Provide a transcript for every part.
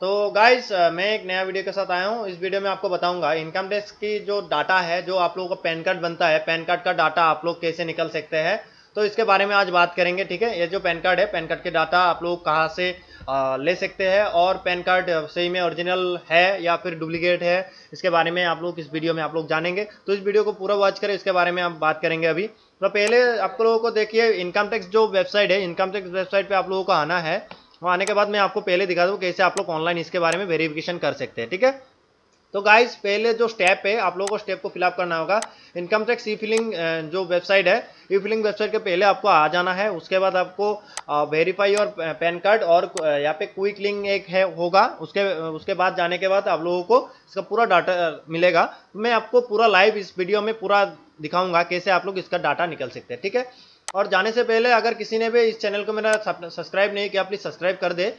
तो गाइज मैं एक नया वीडियो के साथ आया हूँ। इस वीडियो में आपको बताऊंगा इनकम टैक्स की जो डाटा है, जो आप लोगों का पैन कार्ड बनता है, पैन कार्ड का डाटा आप लोग कैसे निकल सकते हैं, तो इसके बारे में आज बात करेंगे। ठीक है, ये जो पैन कार्ड है, पैन कार्ड के डाटा आप लोग कहाँ से ले सकते हैं और पैन कार्ड सही में ओरिजिनल है या फिर डुप्लीकेट है, इसके बारे में आप लोग इस वीडियो में आप लोग जानेंगे। तो इस वीडियो को पूरा वॉच करें, इसके बारे में आप बात करेंगे। अभी तो पहले आप लोगों को देखिए इनकम टैक्स जो वेबसाइट है, इनकम टैक्स वेबसाइट पर आप लोगों को आना है। वहाँ आने के बाद मैं आपको पहले दिखा दूँ कैसे आप लोग ऑनलाइन इसके बारे में वेरिफिकेशन कर सकते हैं। ठीक है, तो गाइज पहले जो स्टेप है आप लोगों को स्टेप को फिलअप करना होगा। इनकम टैक्स ई फिलिंग जो वेबसाइट है, ई फिलिंग वेबसाइट के पहले आपको आ जाना है। उसके बाद आपको वेरीफाई और पैन कार्ड और यहाँ पे क्विक लिंक एक है होगा, उसके बाद जाने के बाद आप लोगों को इसका पूरा डाटा मिलेगा। मैं आपको पूरा लाइव इस वीडियो में पूरा दिखाऊंगा कैसे आप लोग इसका डाटा निकल सकते हैं। ठीक है, और जाने से पहले अगर किसी ने भी इस चैनल को मेरा सब्सक्राइब नहीं किया, प्लीज़ सब्सक्राइब कर दे।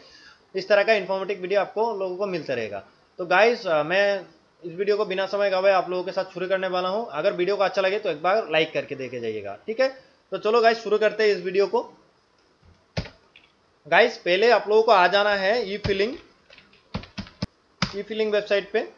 इस तरह का इन्फॉर्मेटिव वीडियो आपको लोगों को मिलता रहेगा। तो गाइस मैं इस वीडियो को बिना समय गवाए आप लोगों के साथ शुरू करने वाला हूं। अगर वीडियो को अच्छा लगे तो एक बार लाइक करके देखे जाइएगा। ठीक है, तो चलो गाइस शुरू करते हैं इस वीडियो को। गाइस पहले आप लोगों को आ जाना है ई फिलिंग वेबसाइट पे।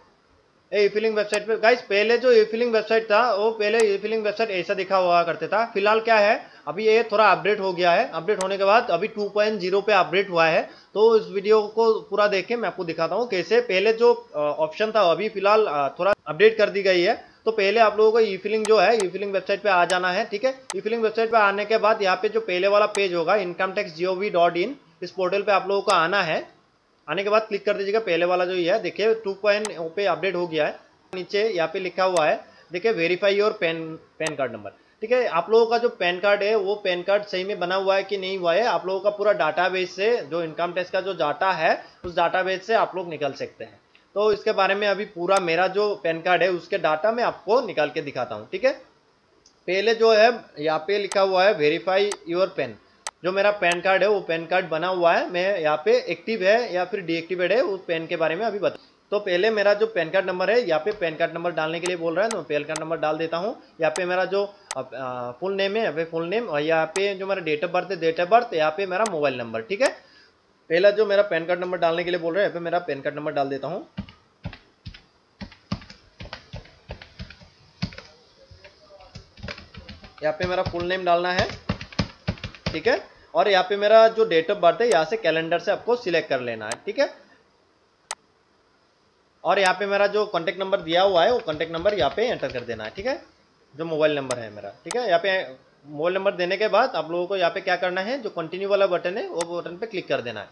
ई-फिलिंग वेबसाइट पे गाइस पहले जो ई-फिलिंग वेबसाइट था, वो पहले ई-फिलिंग वेबसाइट ऐसा दिखा हुआ करते था। फिलहाल क्या है, अभी ये थोड़ा अपडेट हो गया है। अपडेट होने के बाद अभी 2.0 पे अपडेट हुआ है। तो इस वीडियो को पूरा देख के मैं आपको दिखाता हूँ कैसे पहले जो ऑप्शन था, अभी फिलहाल थोड़ा अपडेट कर दी गई है। तो पहले आप लोगों को ई-फिलिंग जो है, ई-फिलिंग वेबसाइट पे आ जाना है। ठीक है, ई-फिलिंग वेबसाइट पे आने के बाद यहाँ पे जो पहले वाला पेज होगा incometax.gov.in, इस पोर्टल पे आप लोगों को आना है। आने के बाद क्लिक कर दीजिएगा पहले वाला जो है, देखिए 2.0 पे अपडेट हो गया है। नीचे यहाँ पे लिखा हुआ है, देखिए verify your PAN card number. ठीक है, आप लोगों का जो पैन कार्ड है, वो पैन कार्ड सही में बना हुआ है कि नहीं हुआ है, आप लोगों का पूरा डाटाबेस से, जो इनकम टैक्स का जो डाटा है, उस डाटाबेस से आप लोग निकल सकते हैं। तो इसके बारे में अभी पूरा मेरा जो पैन कार्ड है उसके डाटा मैं आपको निकाल के दिखाता हूँ। ठीक है, पहले जो है यहाँ पे लिखा हुआ है वेरीफाई योर पैन, जो मेरा पैन कार्ड है वो पैन कार्ड बना हुआ है, मैं यहाँ पे एक्टिव है या फिर डीएक्टिवेट है, उस पैन के बारे में अभी बता। तो पहले मेरा जो पैन कार्ड नंबर है, यहाँ पे पैन कार्ड नंबर डालने के लिए बोल रहा है, तो मैं पैन कार्ड नंबर डाल देता हूँ। यहाँ पे मेरा जो फुल नेम है, यहाँ पे फुल नेम, और यहाँ पे जो मेरा डेट ऑफ बर्थ है, डेट ऑफ बर्थ, यहाँ पे मेरा मोबाइल नंबर। ठीक है, पहला जो मेरा पैन कार्ड नंबर डालने के लिए बोल रहा है, यहाँ पे मेरा पैन कार्ड नंबर डाल देता हूँ। यहाँ पे मेरा फुल नेम डालना है। ठीक है, और यहाँ पे मेरा जो डेट ऑफ बर्थ है, यहाँ से कैलेंडर से आपको सिलेक्ट कर लेना है। ठीक है, और यहाँ पे मेरा जो कॉन्टेक्ट नंबर दिया हुआ है, वो कॉन्टेक्ट नंबर यहाँ पे एंटर कर देना है। ठीक है, जो मोबाइल नंबर है मेरा। ठीक है, यहाँ पे मोबाइल नंबर देने के बाद आप लोगों को यहाँ पे क्या करना है, जो कंटिन्यू वाला बटन है, वो बटन पे क्लिक कर देना है।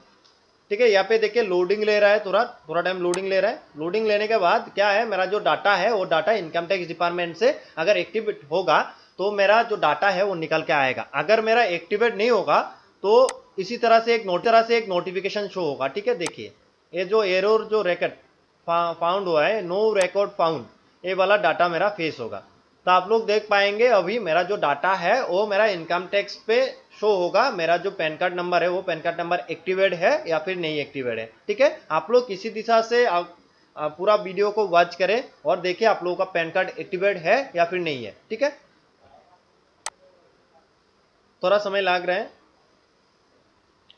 ठीक है, यहाँ पे देखिए लोडिंग ले रहा है, थोड़ा टाइम लोडिंग ले रहा है। लोडिंग लेने के बाद क्या है, मेरा जो डाटा है, वो डाटा इनकम टैक्स डिपार्टमेंट से अगर एक्टिव होगा तो मेरा जो डाटा है वो निकल के आएगा। अगर मेरा एक्टिवेट नहीं होगा तो इसी तरह से एक नोटिफिकेशन शो होगा। ठीक है, देखिए ये जो एरर जो रिकॉर्ड फाउंड हुआ है, नो रिकॉर्ड फाउंड, ये वाला डाटा मेरा फेस होगा। तो आप लोग देख पाएंगे अभी मेरा जो डाटा है वो मेरा इनकम टैक्स पे शो होगा। मेरा जो पैन कार्ड नंबर है, वो पैन कार्ड नंबर एक्टिवेट है या फिर नहीं एक्टिवेट है। ठीक है, आप लोग किसी दिशा से पूरा वीडियो को वॉच करें और देखिए आप लोगों का पैन कार्ड एक्टिवेट है या फिर नहीं है। ठीक है, थोड़ा समय लग रहा है।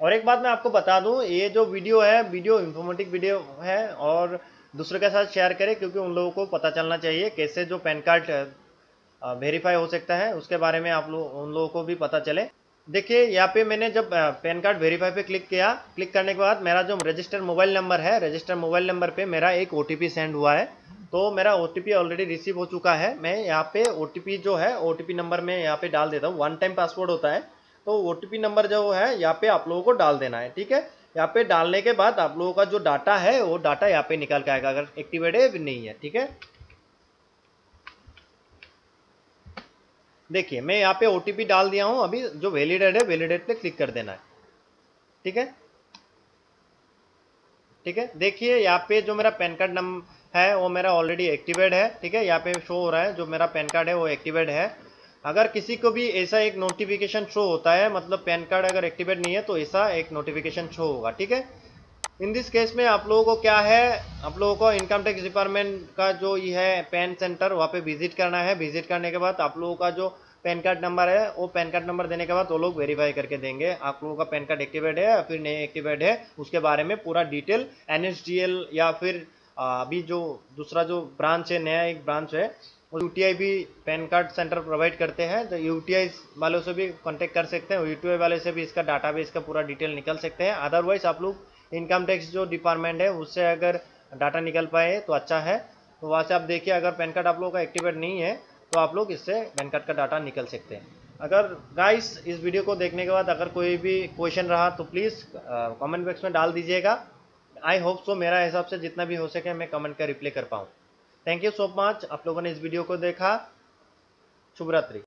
और एक बात मैं आपको बता दूं, ये जो वीडियो है, वीडियो इन्फॉर्मेटिव वीडियो है और दूसरे के साथ शेयर करें, क्योंकि उन लोगों को पता चलना चाहिए कैसे जो पैन कार्ड वेरीफाई हो सकता है, उसके बारे में आप लोग उन लोगों को भी पता चले। देखिए यहाँ पे मैंने जब पैन कार्ड वेरीफाई पे क्लिक किया, क्लिक करने के बाद मेरा जो रजिस्टर्ड मोबाइल नंबर है, रजिस्टर्ड मोबाइल नंबर पे मेरा एक OTP सेंड हुआ है। तो मेरा OTP ऑलरेडी रिसीव हो चुका है। मैं यहाँ पे OTP जो है, OTP नंबर में यहाँ पे डाल देता हूँ। वन टाइम पासवर्ड होता है, तो OTP नंबर जो है यहाँ पे आप लोगों को डाल देना है। ठीक है, यहाँ पे डालने के बाद आप लोगों का जो डाटा है, वो डाटा यहाँ पे निकल के आएगा, अगर एक्टिवेट है नहीं है। ठीक है, देखिए मैं यहाँ पे OTP डाल दिया हूँ। अभी जो वैलिडेट है, वैलिडेट पे क्लिक कर देना है। ठीक है, ठीक है, देखिए यहाँ पे जो मेरा पैन कार्ड नंबर है, वो मेरा ऑलरेडी एक्टिवेट है। ठीक है, यहाँ पे शो हो रहा है जो मेरा पैन कार्ड है वो एक्टिवेट है। अगर किसी को भी ऐसा एक नोटिफिकेशन शो होता है, मतलब पैन कार्ड अगर एक्टिवेट नहीं है तो ऐसा एक नोटिफिकेशन शो होगा। ठीक है, इन दिस केस में आप लोगों को क्या है, आप लोगों को इनकम टैक्स डिपार्टमेंट का जो ये है पैन सेंटर, वहाँ पे विजिट करना है। विजिट करने के बाद आप लोगों का जो पैन कार्ड नंबर है, वो पैन कार्ड नंबर देने के बाद वो लोग वेरीफाई करके देंगे आप लोगों का पैन कार्ड एक्टिवेट है या फिर नहीं एक्टिवेट है, उसके बारे में पूरा डिटेल एनएसडीएल या फिर अभी जो दूसरा जो ब्रांच है, नया एक ब्रांच है, और यूटीआई भी पैन कार्ड सेंटर प्रोवाइड करते हैं, तो यूटीआई वालों से भी कांटेक्ट कर सकते हैं, यूटीआई वाले से भी इसका डाटाबेस का पूरा डिटेल निकल सकते हैं। अदरवाइज आप लोग इनकम टैक्स जो डिपार्टमेंट है उससे अगर डाटा निकल पाए तो अच्छा है। तो वहाँ से आप देखिए, अगर पैन कार्ड आप लोगों का एक्टिवेट नहीं है तो आप लोग इससे पैन कार्ड का डाटा निकल सकते हैं। अगर गाइस इस वीडियो को देखने के बाद अगर कोई भी क्वेश्चन रहा तो प्लीज़ कमेंट बॉक्स में डाल दीजिएगा। आई होप सो मेरा हिसाब से जितना भी हो सके मैं कमेंट का रिप्लाई कर पाऊँ। थैंक यू सो मच, आप लोगों ने इस वीडियो को देखा। शुभ रात्रि।